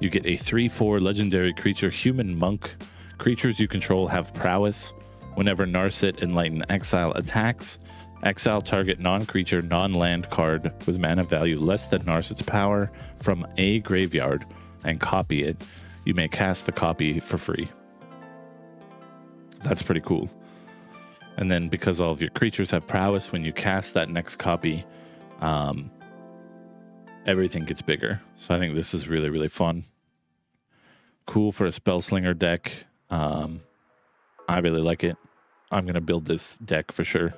You get a 3/4 legendary creature human monk. Creatures you control have prowess. Whenever Narset Enlightened Exile attacks, exile target non-creature, non-land card with mana value less than Narset's power from a graveyard and copy it. You may cast the copy for free. That's pretty cool. And then because all of your creatures have prowess, when you cast that next copy, everything gets bigger. So I think this is really, really fun. Cool for a Spellslinger deck. I really like it. I'm going to build this deck for sure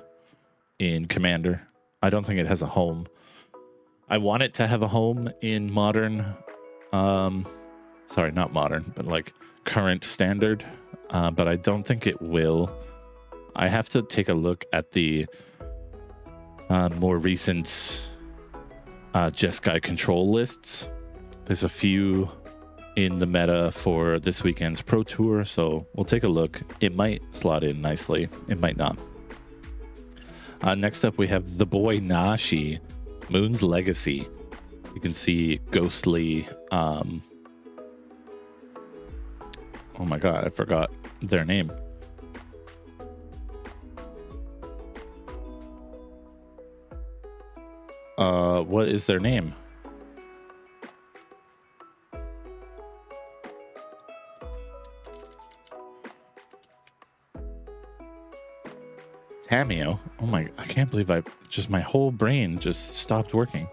in Commander. I don't think it has a home. I want it to have a home in Modern. Sorry, not Modern, but like current Standard. But I don't think it will. I have to take a look at the more recent Jeskai control lists. There's a few in the meta for this weekend's Pro Tour, so we'll take a look. It might slot in nicely. It might not. Next up, we have the boy Nashi, Moon's Legacy. You can see ghostly... oh my god, I forgot their name. What is their name? Cameo. Oh my, I can't believe I just, my whole brain just stopped working.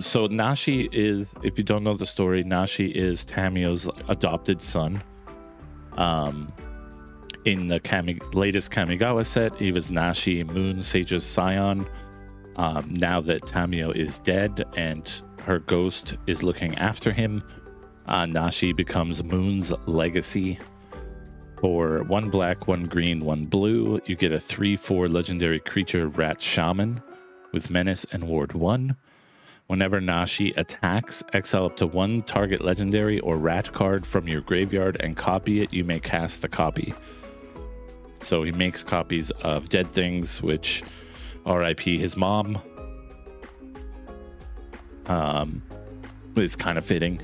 So Nashi is, if you don't know the story, Nashi is Tameo's adopted son. In the latest Kamigawa set, he was Nashi, Moon Sage's scion. Now that Tameo is dead and her ghost is looking after him, Nashi becomes Moon's Legacy. For 1 black, 1 green, 1 blue, you get a 3/4 legendary creature Rat Shaman with Menace and Ward 1. Whenever Nashi attacks, exile up to 1 target legendary or rat card from your graveyard and copy it. You may cast the copy. So he makes copies of dead things, which RIP his mom. It's kind of fitting.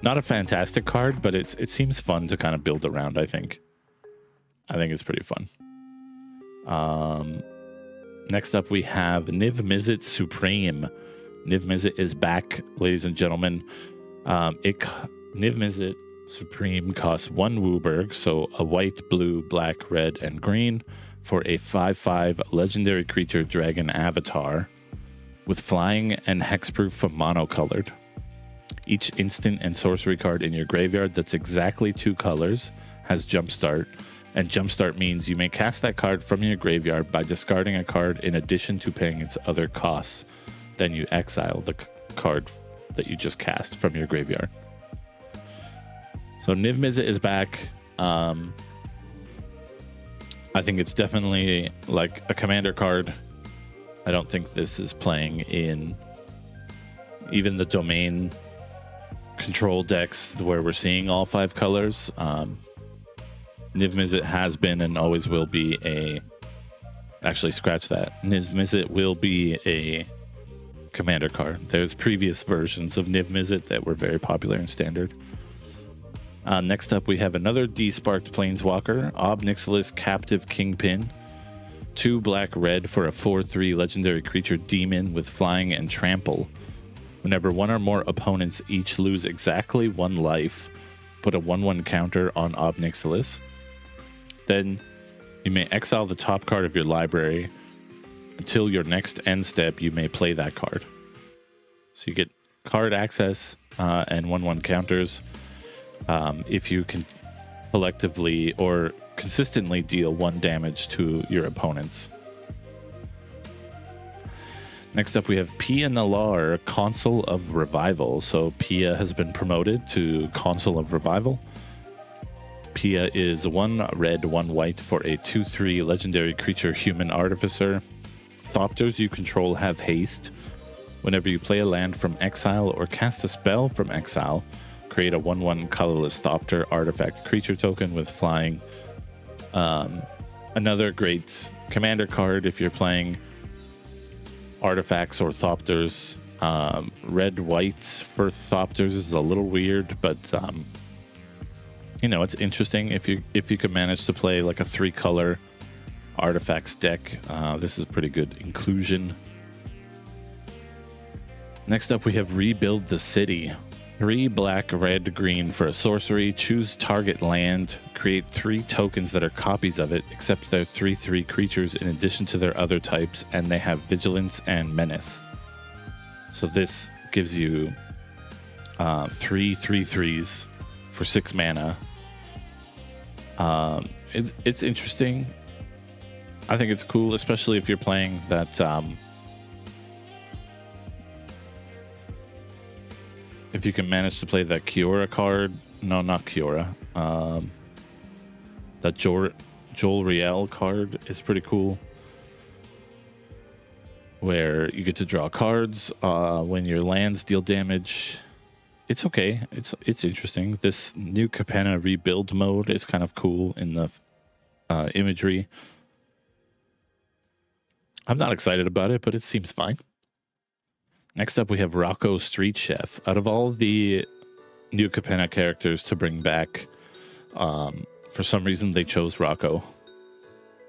Not a fantastic card, but it seems fun to kind of build around, I think. I think it's pretty fun. Next up, we have Niv-Mizzet Supreme. Niv-Mizzet is back, ladies and gentlemen. Niv-Mizzet Supreme costs 1 Wooburg, so a white, blue, black, red, and green for a 5/5 legendary creature dragon avatar with flying and hexproof for monocolored. Each instant and sorcery card in your graveyard that's exactly 2 colors has Jumpstart, and Jumpstart means you may cast that card from your graveyard by discarding a card in addition to paying its other costs. Then you exile the card that you just cast from your graveyard. So Niv-Mizzet is back. I think it's definitely like a Commander card. I don't think this is playing in even the domain control decks where we're seeing all 5 colors. Niv-Mizzet has been and always will be a... Actually, scratch that. Niv-Mizzet will be a Commander card. There's previous versions of Niv-Mizzet that were very popular in Standard. Next up, we have another D-Sparked Planeswalker, Obnixilis Captive Kingpin. 2 black red for a 4/3 legendary creature demon with flying and trample. Whenever 1 or more opponents each lose exactly 1 life, put a 1/1 counter on Obnixilis. Then you may exile the top card of your library. Until your next end step, you may play that card. So you get card access and 1/1 counters. If you can collectively or consistently deal 1 damage to your opponents. Next up, we have Pia Nalar, Consul of Revival. So Pia has been promoted to Consul of Revival. Pia is 1 red, 1 white for a 2/3 legendary creature human artificer. Thopters you control have haste. Whenever you play a land from exile or cast a spell from exile, create a 1/1 colorless Thopter artifact creature token with flying. Another great Commander card if you're playing artifacts or Thopters. Red white for Thopters is a little weird, but you know, it's interesting if you can manage to play like a 3-color artifacts deck. This is pretty good inclusion. Next up, we have Rebuild the City. 3 black, red, green for a sorcery. Choose target land. Create 3 tokens that are copies of it, except they're 3/3 creatures in addition to their other types, and they have vigilance and menace. So this gives you 3/3/3s for 6 mana. it's interesting. I think it's cool, especially if you're playing that. If you can manage to play that Kiora card, no, not Kiora. That Joel Riel card is pretty cool, where you get to draw cards when your lands deal damage. It's okay. It's interesting. This new Capenna rebuild mode is kind of cool in the imagery. I'm not excited about it, but it seems fine. Next up, we have Rocco Street Chef. Out of all the new Capenna characters to bring back, for some reason they chose Rocco.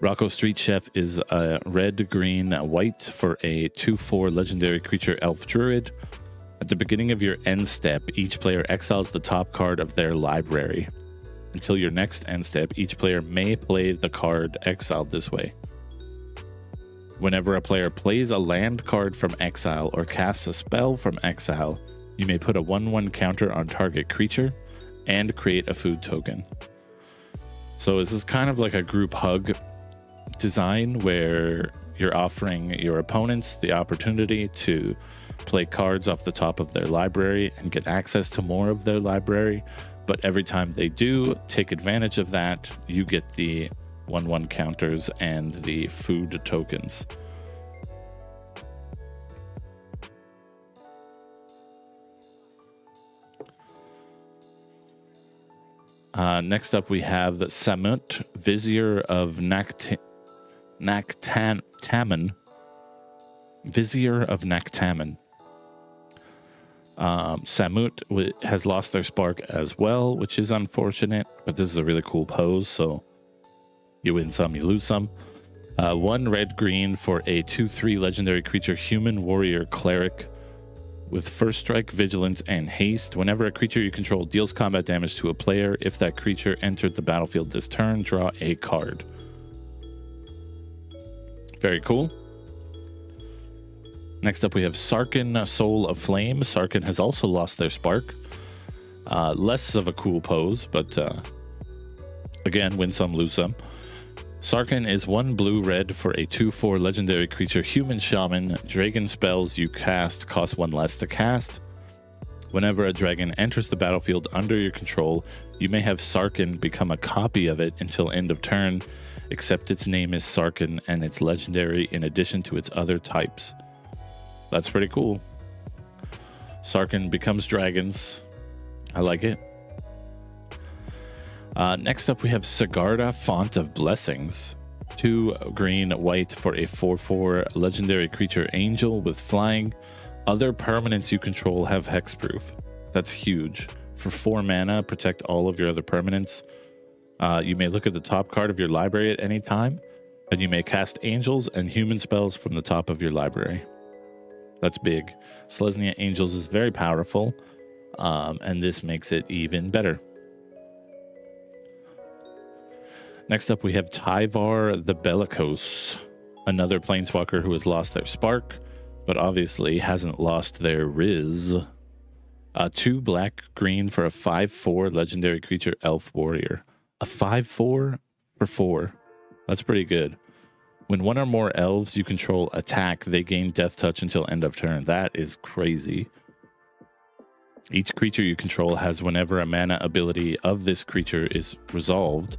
Rocco Street Chef is a red, green, white for a 2/4 legendary creature elf druid. At the beginning of your end step, each player exiles the top card of their library. Until your next end step, each player may play the card exiled this way. Whenever a player plays a land card from exile or casts a spell from exile, you may put a 1/1 counter on target creature and create a food token. So this is kind of like a group hug design where you're offering your opponents the opportunity to play cards off the top of their library and get access to more of their library, but every time they do take advantage of that, you get the 1/1 counters and the food tokens. Next up, we have Samut, Vizier of Naktamin. Vizier of Naktamin. Samut has lost their spark as well, which is unfortunate, but this is a really cool pose, so you win some, you lose some. 1 red green for a 2/3 legendary creature human warrior cleric with first strike, vigilance, and haste. Whenever a creature you control deals combat damage to a player, if that creature entered the battlefield this turn, draw a card. Very cool. Next up, we have Sarkin, Soul of Flame. Sarkin has also lost their spark. Less of a cool pose, but again, win some, lose some. Sarkin is 1 blue-red for a 2/4 legendary creature human shaman. Dragon spells you cast cost 1 less to cast. Whenever a dragon enters the battlefield under your control, you may have Sarkin become a copy of it until end of turn, except its name is Sarkin and it's legendary in addition to its other types. That's pretty cool. Sarkin becomes dragons. I like it. Next up, we have Sigarda, Font of Blessings. 2 green, white for a 4/4 legendary creature angel with flying. Other permanents you control have hexproof. That's huge. For 4 mana, protect all of your other permanents. You may look at the top card of your library at any time, and you may cast angels and human spells from the top of your library. That's big. Selesnya Angels is very powerful, and this makes it even better. Next up, we have Tyvar the Bellicose, another planeswalker who has lost their spark, but obviously hasn't lost their Riz. 2 black green for a 5/4 legendary creature elf warrior. A 5/4 for 4. That's pretty good. When 1 or more elves you control attack, they gain death touch until end of turn. That is crazy. Each creature you control has, whenever a mana ability of this creature is resolved,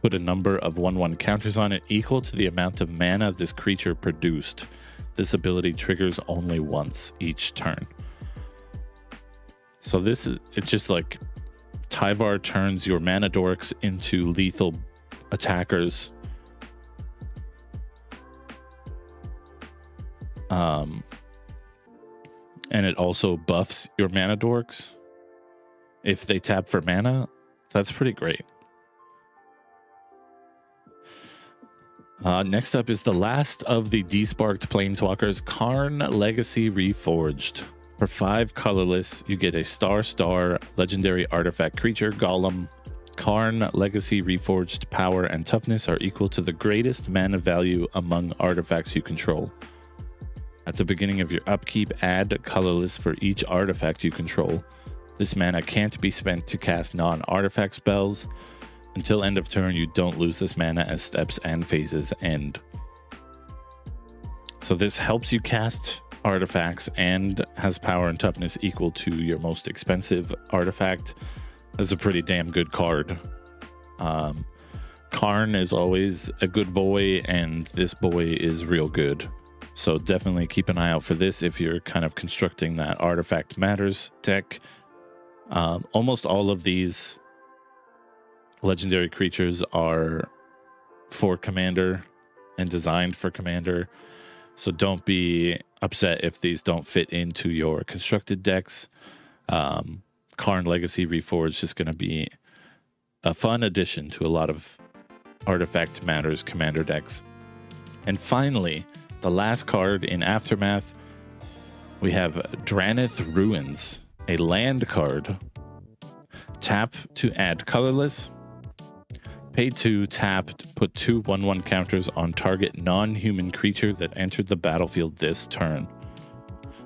put a number of 1/1 counters on it equal to the amount of mana this creature produced. This ability triggers only once each turn. So this is, it's just like Tyvar turns your mana dorks into lethal attackers. And it also buffs your mana dorks if they tap for mana. That's pretty great. Next up is the last of the desparked planeswalkers, Karn, Legacy Reforged. For 5 colorless, you get a star legendary artifact creature golem. Karn, Legacy Reforged power and toughness are equal to the greatest mana value among artifacts you control. At the beginning of your upkeep, add colorless for each artifact you control. This mana can't be spent to cast non-artifact spells. Until end of turn, you don't lose this mana as steps and phases end. So this helps you cast artifacts and has power and toughness equal to your most expensive artifact. That's a pretty damn good card. Karn is always a good boy, and this boy is real good. So definitely keep an eye out for this if you're kind of constructing that Artifact Matters deck. Almost all of these legendary creatures are for Commander and designed for Commander. So don't be upset if these don't fit into your constructed decks. Karn Legacy Reforged is just going to be a fun addition to a lot of Artifact Matters Commander decks. And finally, the last card in Aftermath, we have Dranith Ruins, a land card. Tap to add colorless. Pay 2, tap, put 2/1/1 counters on target non-human creature that entered the battlefield this turn.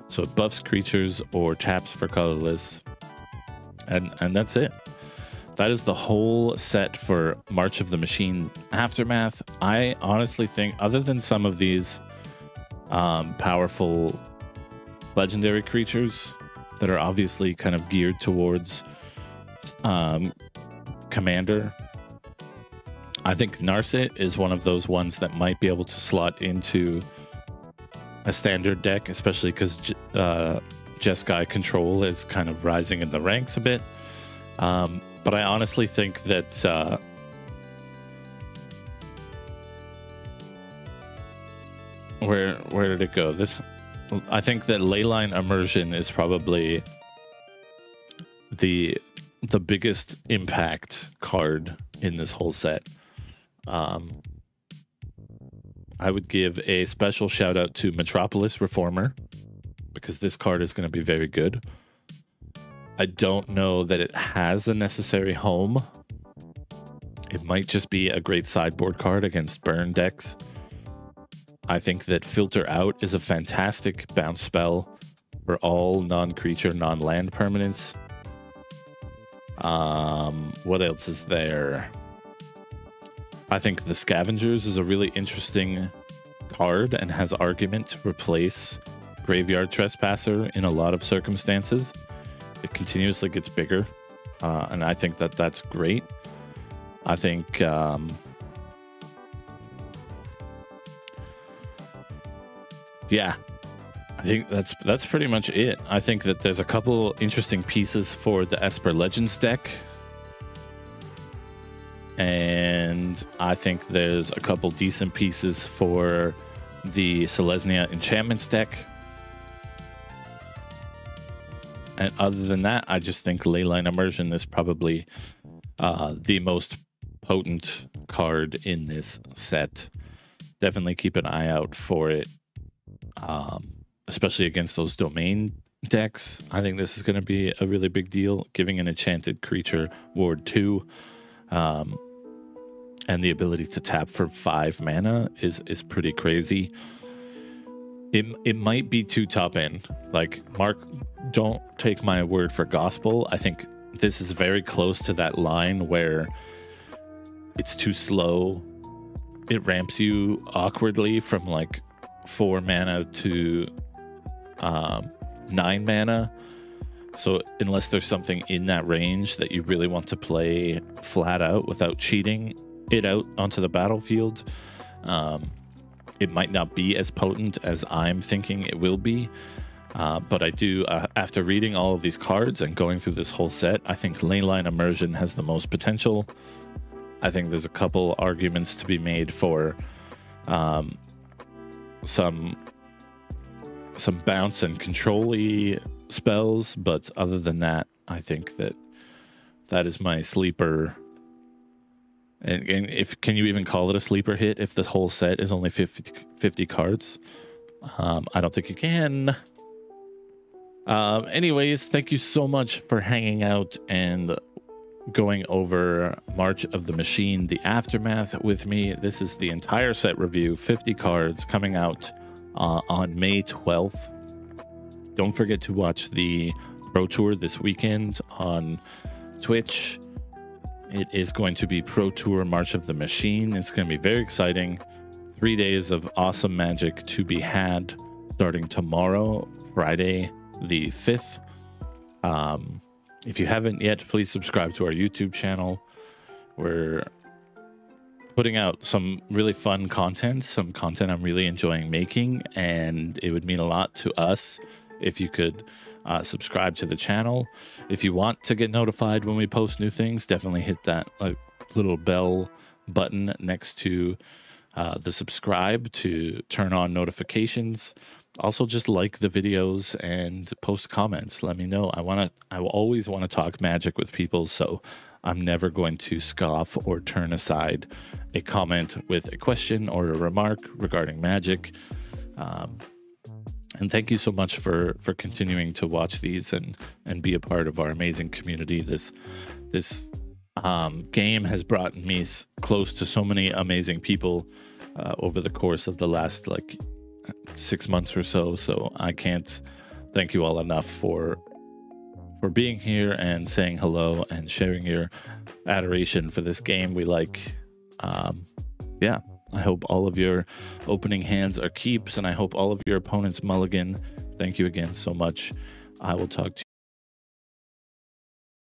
So it buffs creatures or taps for colorless. And that's it. That is the whole set for March of the Machine Aftermath. I honestly think, other than some of these powerful legendary creatures that are obviously kind of geared towards Commander, I think Narset is one of those ones that might be able to slot into a standard deck, especially because Jeskai Control is kind of rising in the ranks a bit. But I honestly think that where did it go? I think that Leyline Immersion is probably the biggest impact card in this whole set. I would give a special shout out to Metropolis Reformer, because this card is going to be very good. I don't know that it has a necessary home. It might just be a great sideboard card against burn decks. I think that Filter Out is a fantastic bounce spell for all non-creature, non-land permanents. What else is there? I think the Scavengers is a really interesting card and has argument to replace Graveyard Trespasser in a lot of circumstances. It continuously gets bigger, and I think that that's great. I think... yeah, I think that's pretty much it. I think that there's a couple interesting pieces for the Esper Legends deck. And I think there's a couple decent pieces for the Selesnya Enchantments deck. And other than that, I just think Leyline Immersion is probably the most potent card in this set. Definitely keep an eye out for it. Especially against those domain decks. I think this is going to be a really big deal, giving an enchanted creature Ward 2, and the ability to tap for 5 mana is pretty crazy. It might be too top end. Like, Mark, don't take my word for gospel. I think this is very close to that line where it's too slow. It ramps you awkwardly from like 4 mana to 9 mana. So unless there's something in that range that you really want to play flat out without cheating it out onto the battlefield, it might not be as potent as I'm thinking it will be. But I do, after reading all of these cards and going through this whole set, I think Leyline Immersion has the most potential. I think there's a couple arguments to be made for some bounce and control-y spells, but other than that, I think that is my sleeper. And if can you even call it a sleeper hit if the whole set is only 50 cards? I don't think you can. Anyways, thank you so much for hanging out and going over March of the Machine, the Aftermath with me. This is the entire set review, 50 cards, coming out on May 12th. Don't forget to watch the Pro Tour this weekend on Twitch. It is going to be Pro Tour March of the Machine. It's going to be very exciting. 3 days of awesome magic to be had starting tomorrow, Friday the 5th. If you haven't yet, please subscribe to our YouTube channel. We're putting out some really fun content, some content I'm really enjoying making, and it would mean a lot to us if you could subscribe to the channel. If you want to get notified when we post new things, definitely hit that little bell button next to the subscribe to turn on notifications. Also, just like the videos and post comments. Let me know. I always want to talk magic with people, so I'm never going to scoff or turn aside a comment with a question or a remark regarding magic. And thank you so much for continuing to watch these and be a part of our amazing community. This game has brought me close to so many amazing people over the course of the last 6 months or so. So I can't thank you all enough for being here and saying hello and sharing your adoration for this game we like. Yeah, I hope all of your opening hands are keeps, and I hope all of your opponents mulligan. Thank you again so much. I will talk to